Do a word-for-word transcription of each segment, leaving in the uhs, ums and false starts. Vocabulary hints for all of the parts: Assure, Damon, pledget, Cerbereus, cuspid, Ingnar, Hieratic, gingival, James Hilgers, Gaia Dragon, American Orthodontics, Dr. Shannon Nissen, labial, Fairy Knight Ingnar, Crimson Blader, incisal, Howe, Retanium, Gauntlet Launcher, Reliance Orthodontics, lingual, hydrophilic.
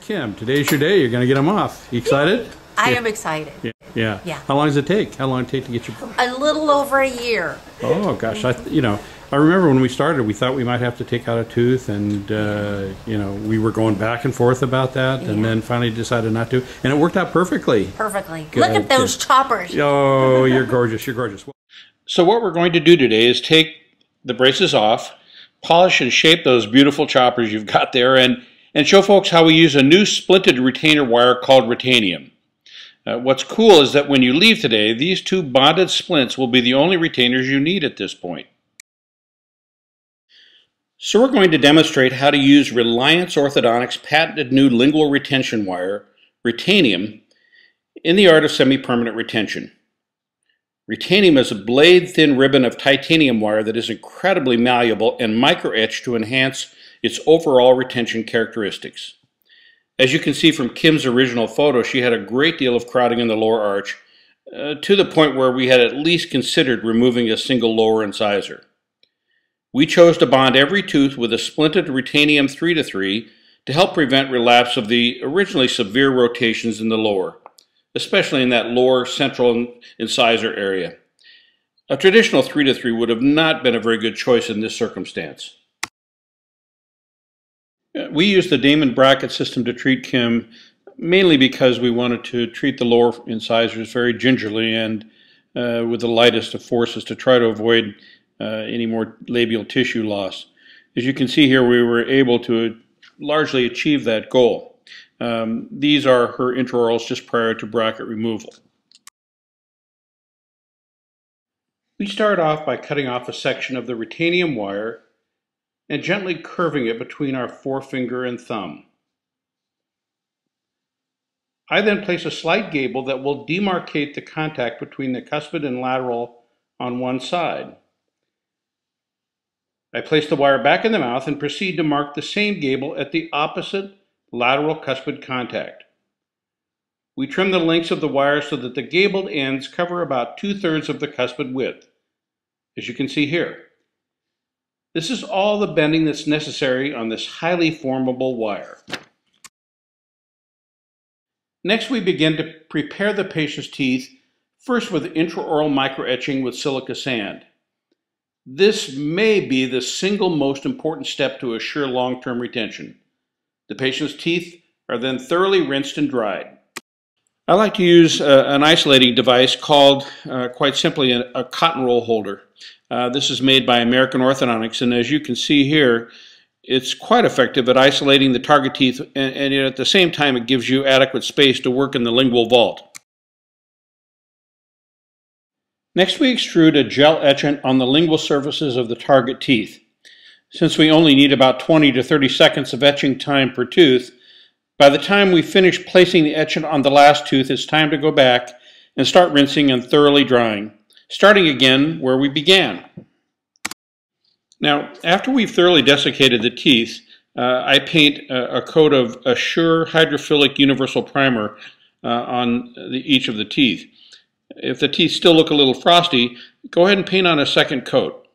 right, Kim, today's your day. You're going to get them off. You excited? I yeah. am excited. Yeah. yeah. Yeah. How long does it take? How long did it take to get your... A little over a year. Oh, gosh. I, you know, I remember when we started, we thought we might have to take out a tooth, and, uh, you know, we were going back and forth about that, yeah. and then finally decided not to. And it worked out perfectly. Perfectly. Good. Look at those choppers. Oh, you're gorgeous. You're gorgeous. So what we're going to do today is take the braces off, polish and shape those beautiful choppers you've got there, and, and show folks how we use a new splinted retainer wire called Retanium. Uh, what's cool is that when you leave today, these two bonded splints will be the only retainers you need at this point. So we're going to demonstrate how to use Reliance Orthodontics' patented new lingual retention wire, Retanium, in the art of semi-permanent retention. Retanium is a blade-thin ribbon of titanium wire that is incredibly malleable and micro-etched to enhance its overall retention characteristics. As you can see from Kim's original photo, she had a great deal of crowding in the lower arch, uh, to the point where we had at least considered removing a single lower incisor. We chose to bond every tooth with a splinted Retanium three to three to help prevent relapse of the originally severe rotations in the lower, especially in that lower central incisor area. A traditional three to three would have not been a very good choice in this circumstance. We used the Damon bracket system to treat Kim mainly because we wanted to treat the lower incisors very gingerly and uh, with the lightest of forces to try to avoid uh, any more labial tissue loss. As you can see here, we were able to largely achieve that goal. Um, these are her intraorals just prior to bracket removal. We start off by cutting off a section of the Retanium wire and gently curving it between our forefinger and thumb. I then place a slight gable that will demarcate the contact between the cuspid and lateral on one side. I place the wire back in the mouth and proceed to mark the same gable at the opposite lateral cuspid contact. We trim the lengths of the wire so that the gabled ends cover about two-thirds of the cuspid width, as you can see here. This is all the bending that's necessary on this highly formable wire. Next, we begin to prepare the patient's teeth, first with intraoral microetching with silica sand. This may be the single most important step to assure long-term retention. The patient's teeth are then thoroughly rinsed and dried. I like to use uh, an isolating device called, uh, quite simply, a, a cotton roll holder. Uh, this is made by American Orthodontics, and as you can see here, it's quite effective at isolating the target teeth, and, and yet at the same time it gives you adequate space to work in the lingual vault. Next, we extrude a gel etchant on the lingual surfaces of the target teeth. Since we only need about twenty to thirty seconds of etching time per tooth, by the time we finish placing the etchant on the last tooth, it's time to go back and start rinsing and thoroughly drying, starting again where we began. Now, after we've thoroughly desiccated the teeth, uh, I paint a, a coat of Assure hydrophilic universal primer uh, on the, each of the teeth. If the teeth still look a little frosty, go ahead and paint on a second coat.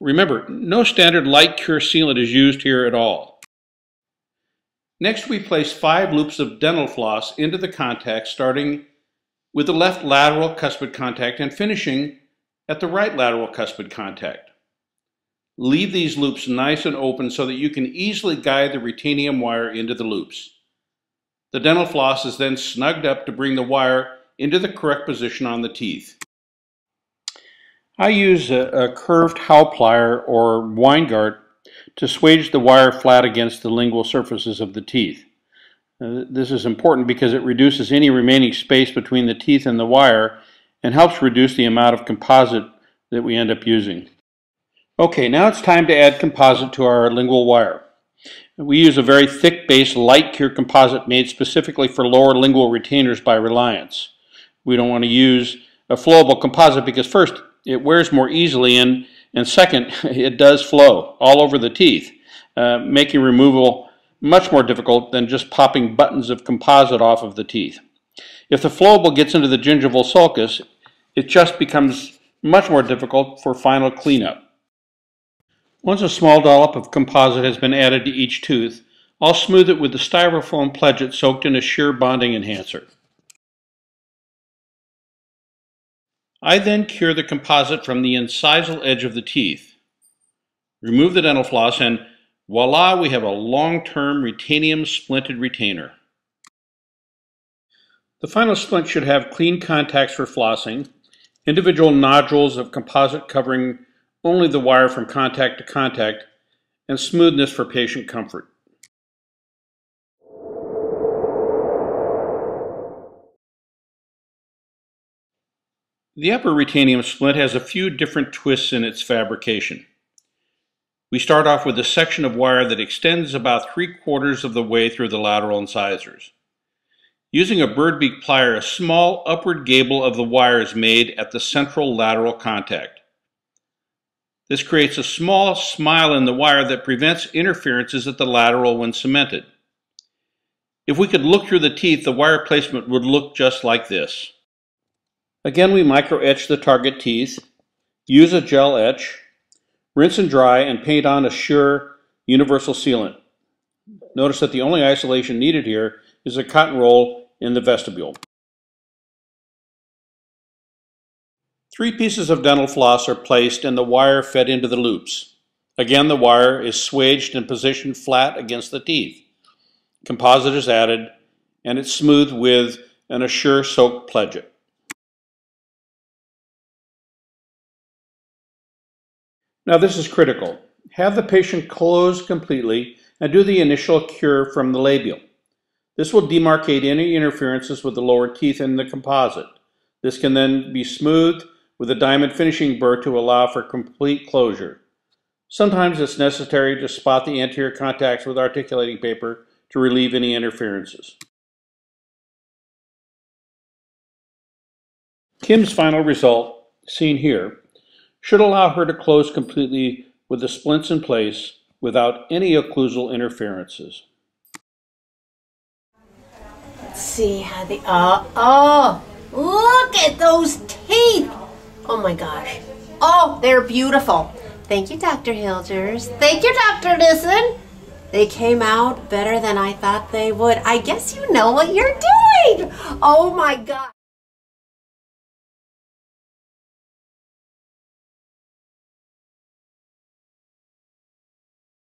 Remember, no standard light cure sealant is used here at all. Next, we place five loops of dental floss into the contact, starting with the left lateral cuspid contact and finishing at the right lateral cuspid contact. Leave these loops nice and open so that you can easily guide the Retanium wire into the loops. The dental floss is then snugged up to bring the wire into the correct position on the teeth. I use a, a curved Howe plier or wine guard to swage the wire flat against the lingual surfaces of the teeth. Uh, this is important because it reduces any remaining space between the teeth and the wire and helps reduce the amount of composite that we end up using. Okay, now it's time to add composite to our lingual wire. We use a very thick base light cure composite made specifically for lower lingual retainers by Reliance. We don't want to use a flowable composite because first, it wears more easily, and, and second, it does flow all over the teeth, uh, making removal much more difficult than just popping buttons of composite off of the teeth. If the flowable gets into the gingival sulcus, it just becomes much more difficult for final cleanup. Once a small dollop of composite has been added to each tooth, I'll smooth it with the styrofoam pledget soaked in Assure bonding enhancer. I then cure the composite from the incisal edge of the teeth. Remove the dental floss and voila, we have a long-term Retanium splinted retainer. The final splint should have clean contacts for flossing, individual nodules of composite covering only the wire from contact to contact, and smoothness for patient comfort. The upper Retanium splint has a few different twists in its fabrication. We start off with a section of wire that extends about three quarters of the way through the lateral incisors. Using a bird beak plier, a small upward gable of the wire is made at the central lateral contact. This creates a small smile in the wire that prevents interferences at the lateral when cemented. If we could look through the teeth, the wire placement would look just like this. Again, we micro-etch the target teeth, use a gel etch, rinse and dry, and paint on Assure universal sealant. Notice that the only isolation needed here is a cotton roll in the vestibule. Three pieces of dental floss are placed and the wire fed into the loops. Again, the wire is swaged and positioned flat against the teeth. Composite is added, and it's smoothed with an Assure soaked pledget. Now this is critical. Have the patient close completely and do the initial cure from the labial. This will demarcate any interferences with the lower teeth in the composite. This can then be smoothed with a diamond finishing burr to allow for complete closure. Sometimes it's necessary to spot the anterior contacts with articulating paper to relieve any interferences. Kim's final result, seen here, should allow her to close completely with the splints in place without any occlusal interferences. Let's see how they are. Oh, look at those teeth! Oh my gosh. Oh, they're beautiful. Thank you, Doctor Hilgers. Thank you, Doctor Nissen. They came out better than I thought they would. I guess you know what you're doing. Oh my God.